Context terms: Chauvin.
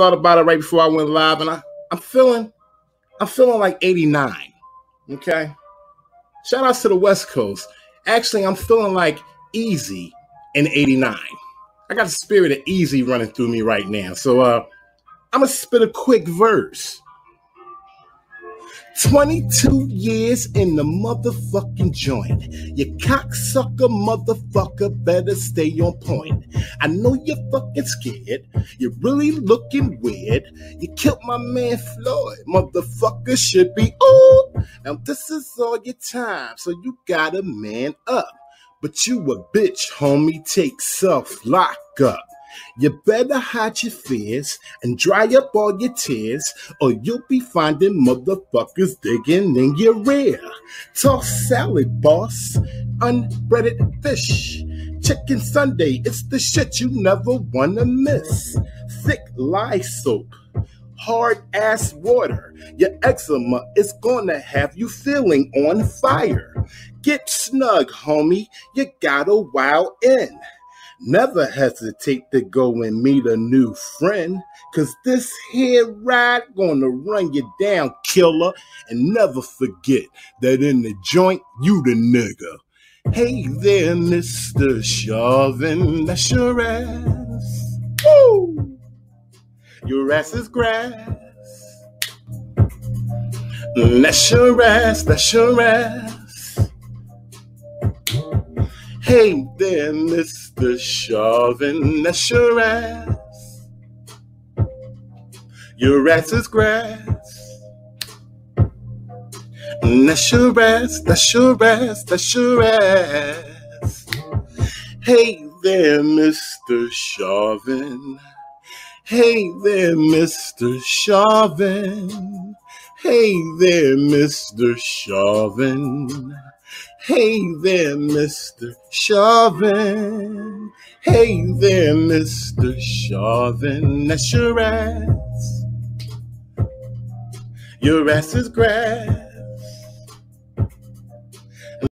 thought about it right before I went live, and I'm feeling like 89. Okay. Shout out to the West Coast. Actually, I'm feeling like Easy in 89. I got the spirit of Easy running through me right now. So I'm gonna spit a quick verse. 22 years in the motherfucking joint. You cocksucker motherfucker better stay on point. I know you're fucking scared. You're really looking weird. You killed my man Floyd. Motherfucker should be ooh. Now this is all your time, so you gotta man up. But you a bitch, homie. Take self, lock up. You better hide your fears and dry up all your tears, or you'll be finding motherfuckers digging in your rear. Toss salad, boss, unbreaded fish. Chicken Sunday, it's the shit you never wanna miss. Thick lye soap, hard ass water. Your eczema is gonna have you feeling on fire. Get snug, homie, you got a while in. Never hesitate to go and meet a new friend, cause this here ride gonna run you down, killer. And never forget that in the joint, you the nigga. Hey there, Mr. Chauvin, that's your ass. Woo! Your ass is grass. That's your ass, that's your ass. Hey there, Mr. Chauvin, that's your ass. Your ass is grass. That's your ass, that's your ass, that's your ass. Hey there, Mr. Chauvin. Hey there, Mr. Chauvin. Hey there, Mr. Chauvin. Hey there, Mr. Chauvin. Hey there, Mr. Chauvin. That's your ass. Your ass is grass.